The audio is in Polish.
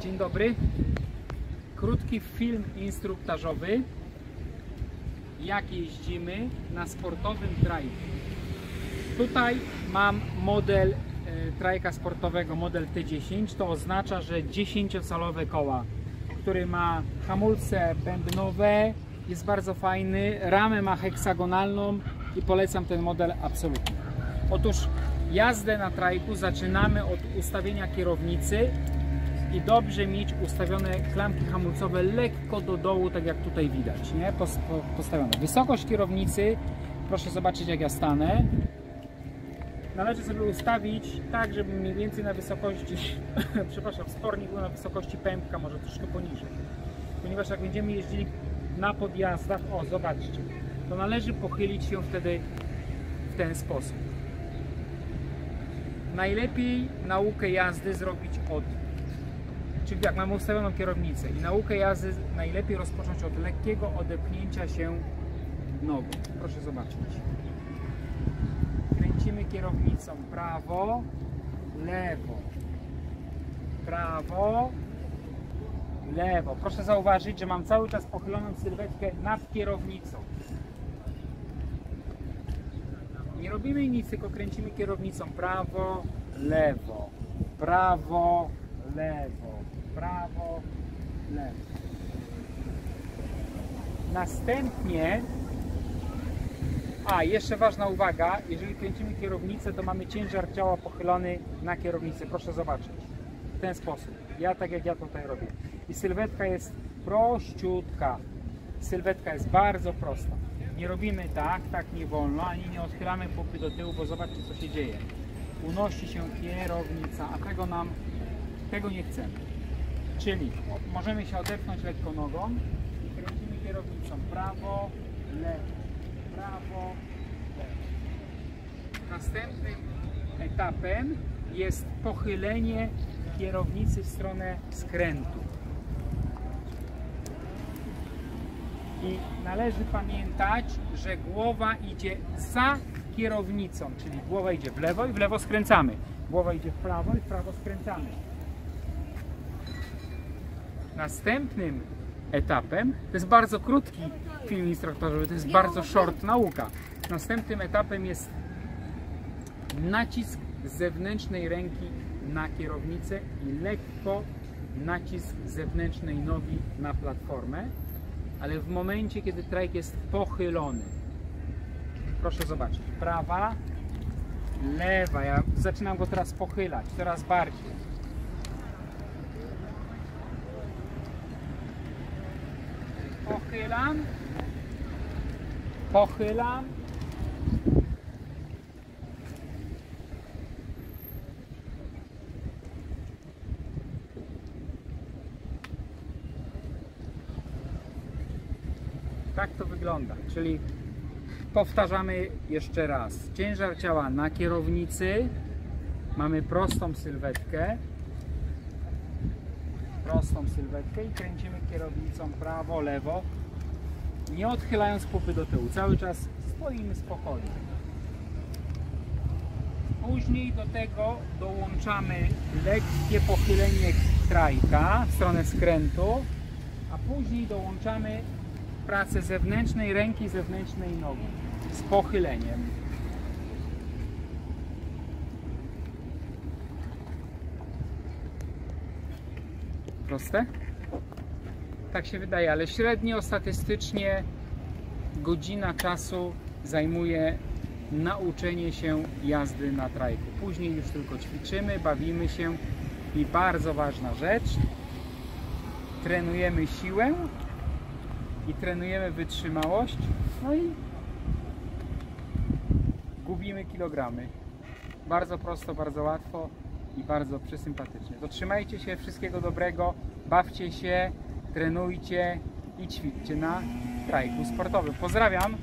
Dzień dobry. Krótki film instruktażowy, jak jeździmy na sportowym trajku. Tutaj mam model trajka sportowego, model T10. To oznacza, że 10-calowe koła, który ma hamulce bębnowe, jest bardzo fajny, ramę ma heksagonalną i polecam ten model absolutnie. Otóż jazdę na trajku zaczynamy od ustawienia kierownicy i dobrze mieć ustawione klamki hamulcowe lekko do dołu, tak jak tutaj widać, nie? Postawione. Wysokość kierownicy, proszę zobaczyć, jak ja stanę. Należy sobie ustawić tak, żeby mniej więcej na wysokości, przepraszam, spornik był na wysokości pępka, może troszkę poniżej. Ponieważ jak będziemy jeździli na podjazdach, o zobaczcie, to należy pochylić się wtedy w ten sposób. Najlepiej naukę jazdy zrobić od, czyli jak mamy ustawioną kierownicę i naukę jazdy najlepiej rozpocząć od lekkiego odepchnięcia się nogą. Proszę zobaczyć. Kręcimy kierownicą prawo, lewo, prawo, lewo. Proszę zauważyć, że mam cały czas pochyloną sylwetkę nad kierownicą. Nie robimy nic, tylko kręcimy kierownicą prawo, lewo, prawo, lewo, prawo, lewo. Następnie, jeszcze ważna uwaga, jeżeli kręcimy kierownicę, to mamy ciężar ciała pochylony na kierownicę. Proszę zobaczyć, w ten sposób. Ja tak jak ja tutaj robię. I sylwetka jest prościutka. Sylwetka jest bardzo prosta. Nie robimy tak nie wolno, ani nie odchylamy pupy do tyłu, bo zobaczcie, co się dzieje. Unosi się kierownica, a tego nie chcemy. Czyli możemy się odepchnąć lekko nogą i kręcimy kierownicą prawo, lewo, prawo, lewo. Następnym etapem jest pochylenie kierownicy w stronę skrętu. I należy pamiętać, że głowa idzie za kierownicą, czyli głowa idzie w lewo i w lewo skręcamy. Głowa idzie w prawo i w prawo skręcamy. Następnym etapem, to jest bardzo krótki film instruktażowy, to jest bardzo short nauka. Następnym etapem jest nacisk zewnętrznej ręki na kierownicę i lekko nacisk zewnętrznej nogi na platformę, ale w momencie, kiedy trajk jest pochylony. Proszę zobaczyć, prawa, lewa, ja zaczynam go teraz pochylać, coraz bardziej. Pochylam, pochylam. Tak to wygląda, czyli powtarzamy jeszcze raz. Ciężar ciała na kierownicy, mamy prostą sylwetkę i kręcimy kierownicą prawo, lewo, nie odchylając pupy do tyłu, cały czas stoimy spokojnie. Później do tego dołączamy lekkie pochylenie trajka w stronę skrętu, a później dołączamy pracę zewnętrznej ręki, zewnętrznej nogi z pochyleniem. Proste? Tak się wydaje, ale średnio statystycznie godzina czasu zajmuje nauczenie się jazdy na trajku. Później już tylko ćwiczymy, bawimy się i bardzo ważna rzecz, trenujemy siłę i trenujemy wytrzymałość, no i gubimy kilogramy. Bardzo prosto, bardzo łatwo i bardzo przysympatycznie. To trzymajcie się, wszystkiego dobrego, bawcie się, trenujcie i ćwiczcie na trajku sportowym. Pozdrawiam!